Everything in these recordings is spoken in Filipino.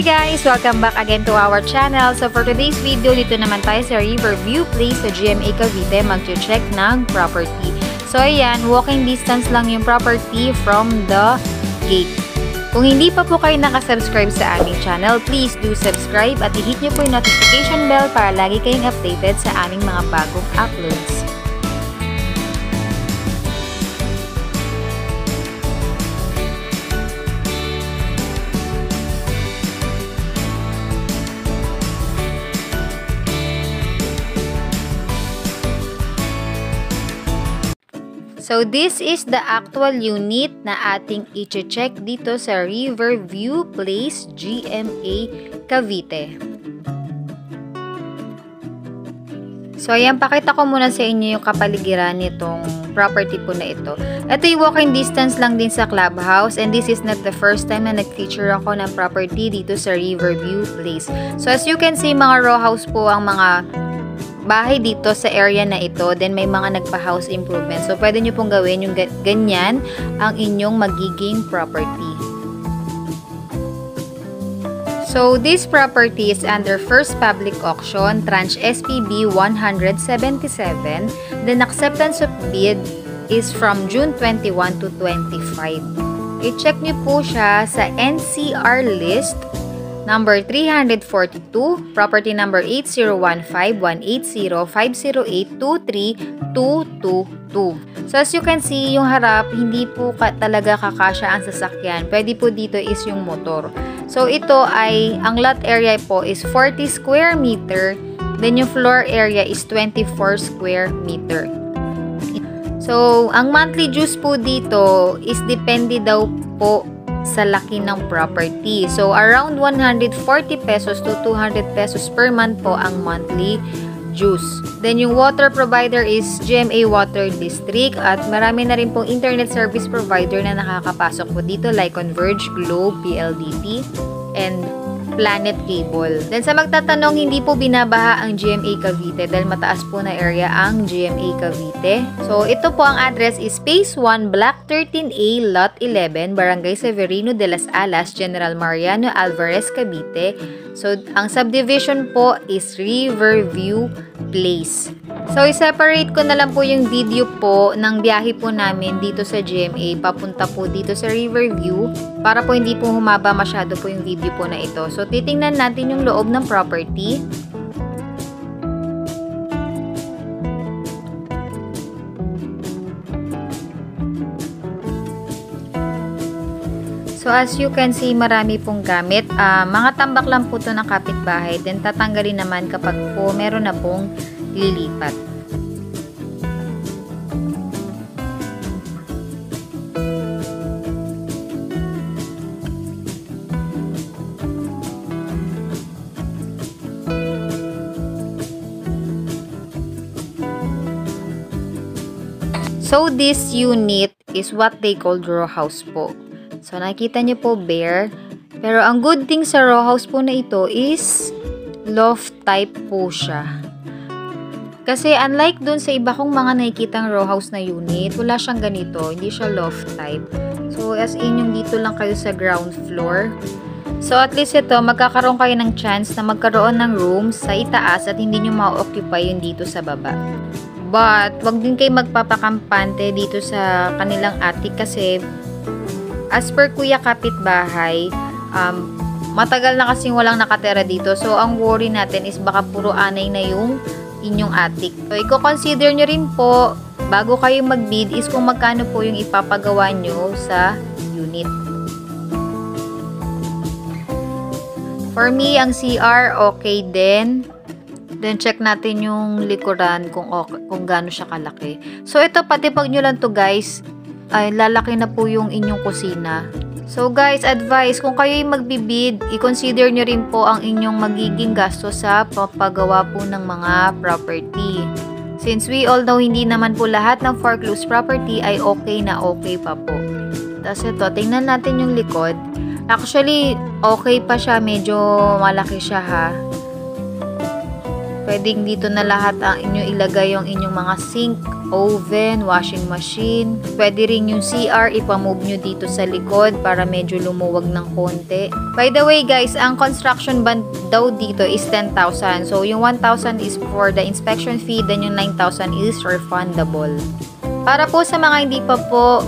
Hi guys! Welcome back again to our channel. So for today's video, dito naman tayo sa Riverview Place sa GMA Cavite mag-check ng property. So ayan, walking distance lang yung property from the gate. Kung hindi pa po kayo nakasubscribe sa aming channel, please do subscribe at i-hit nyo po yung notification bell para lagi kayong updated sa aming mga bagong uploads. So, this is the actual unit na ating i-check dito sa Riverview Place, GMA, Cavite. So, ayan, pakita ko muna sa inyo yung kapaligiran nitong property po na ito. Ito yung walking distance lang din sa clubhouse, and this is not the first time na nag-feature ako ng property dito sa Riverview Place. So, as you can see, mga row house po ang mga bahay dito sa area na ito, then may mga nagpa-house improvement. So, pwede nyo pong gawin yung ganyan ang inyong magiging property. So, this property is under First Public Auction, Tranche SPB 177. Then, acceptance of bid is from June 21 to 25. I-check nyo po siya sa NCR list number 342, property number 801518050823222. So as you can see, yung harap, hindi po talaga kakasya ang sasakyan. Pwede po dito is yung motor. So ito ay, ang lot area po is 40 square meter, then yung floor area is 24 square meter. So, ang monthly dues po dito is depende daw po sa laki ng property. So, around 140 pesos to 200 pesos per month po ang monthly dues. Then, yung water provider is GMA Water District at marami na rin pong internet service provider na nakakapasok po dito like Converge, PLDT, and Planet Cable. Then, sa magtatanong, hindi po binabaha ang GMA Cavite dahil mataas po na area ang GMA Cavite. So, ito po ang address is Phase 1, Block 13A, Lot 11, Barangay Severino de las Alas, General Mariano Alvarez, Cavite. So, ang subdivision po is Riverview Place. So, i-separate ko na lang po yung video po ng biyahe po namin dito sa GMA, papunta po dito sa Riverview, para po hindi po humaba masyado po yung video po na ito. So, titingnan natin yung loob ng property. So, as you can see, marami pong gamit. Mga tambak lang po ito ng kapitbahay. Then, tatanggalin naman kapag po meron na pong lilipat. So, this unit is what they call row house po. So, nakita nyo po bare. Pero, ang good thing sa row house po na ito is loft type po siya. Kasi, unlike dun sa iba kong mga nakikitang row house na unit, wala siyang ganito. Hindi siya loft type. So, as in, yung dito lang kayo sa ground floor. So, at least ito, magkakaroon kayo ng chance na magkaroon ng room sa itaas at hindi nyo ma-occupy yung dito sa baba. But, wag din kayo magpapakampante dito sa kanilang attic kasi as per kuya kapitbahay, matagal na kasing walang nakatera dito. So, ang worry natin is baka puro anay na yung inyong attic. So, i-consider nyo rin po bago kayo mag-bid is kung magkano po yung ipapagawa nyo sa unit. For me, ang CR, okay din. Then, check natin yung likuran kung gaano siya kalaki. So, ito, pati pag nyo lang to guys, ay lalaki na po yung inyong kusina. So, guys, advice, kung kayo yung magbibid, i-consider nyo rin po ang inyong magiging gasto sa papagawa po ng mga property. Since we all know, hindi naman po lahat ng foreclosed property ay okay na okay pa po. Tapos ito, tingnan natin yung likod. Actually, okay pa siya. Medyo malaki siya ha. Pwedeng dito na lahat ang inyo ilagay yung inyong mga sink, oven, washing machine. Pwede rin yung CR, ipamove nyo dito sa likod para medyo lumuwag ng konti. By the way guys, ang construction bond daw dito is 10,000. So yung 1,000 is for the inspection fee, then yung 9,000 is refundable. Para po sa mga hindi pa po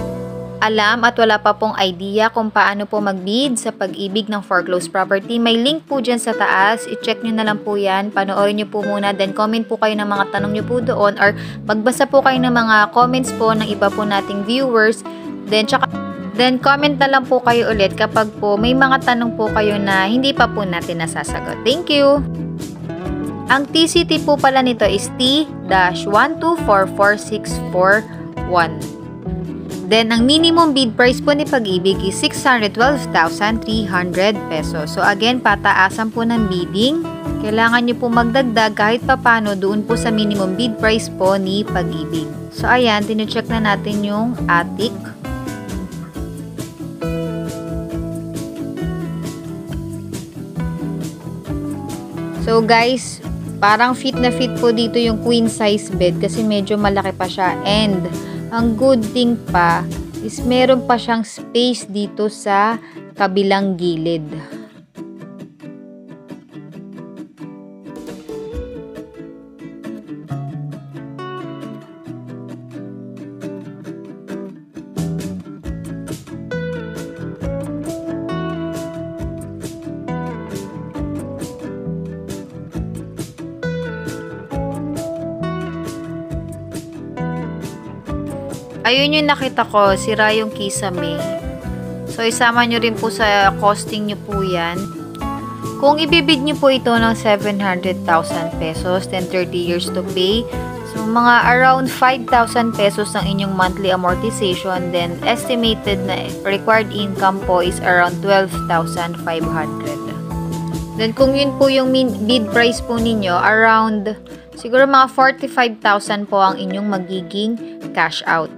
alam at wala pa pong idea kung paano po mag-bid sa Pag-ibig ng foreclosed property, may link po dyan sa taas. I-check nyo na lang po yan. Panoorin nyo po muna. Then comment po kayo ng mga tanong nyo po doon or magbasa po kayo ng mga comments po ng iba po nating viewers. Then comment na lang po kayo ulit kapag po may mga tanong po kayo na hindi pa po natin nasasagot. Thank you! Ang TCT po pala nito is T-12446410. Then, ang minimum bid price po ni Pag-ibig is 612,300 pesos. So, again, pataasan po ng bidding. Kailangan nyo po magdagdag kahit papano doon po sa minimum bid price po ni Pag-ibig. So, ayan, tinucheck na natin yung attic. So, guys, parang fit na fit po dito yung queen size bed kasi medyo malaki pa siya. And ang good thing pa is meron pa siyang space dito sa kabilang gilid. Ayun yung nakita ko, sira yung kisame. So, isama nyo rin po sa costing nyo po yan. Kung ibibid nyo po ito ng 700,000 pesos, then 30 years to pay. So, mga around 5,000 pesos ang inyong monthly amortization. Then, estimated na required income po is around 12,500. Then, kung yun po yung bid price po ninyo, around siguro mga 45,000 po ang inyong magiging cash out.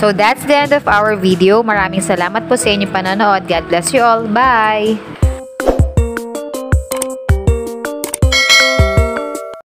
So that's the end of our video. Maraming salamat po sa inyong panonood. God bless you all. Bye!